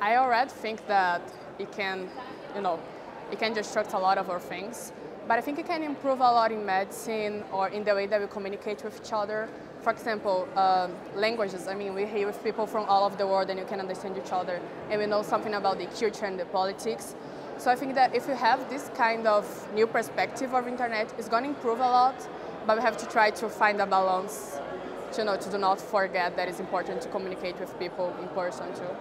I already think that it can, it can destruct a lot of our things, but I think it can improve a lot in medicine or in the way that we communicate with each other. For example, languages. I mean, we're here with people from all over the world and you can understand each other and we know something about the culture and the politics. So I think that if you have this kind of new perspective of internet, it's going to improve a lot, but we have to try to find a balance to do not forget that it's important to communicate with people in person too.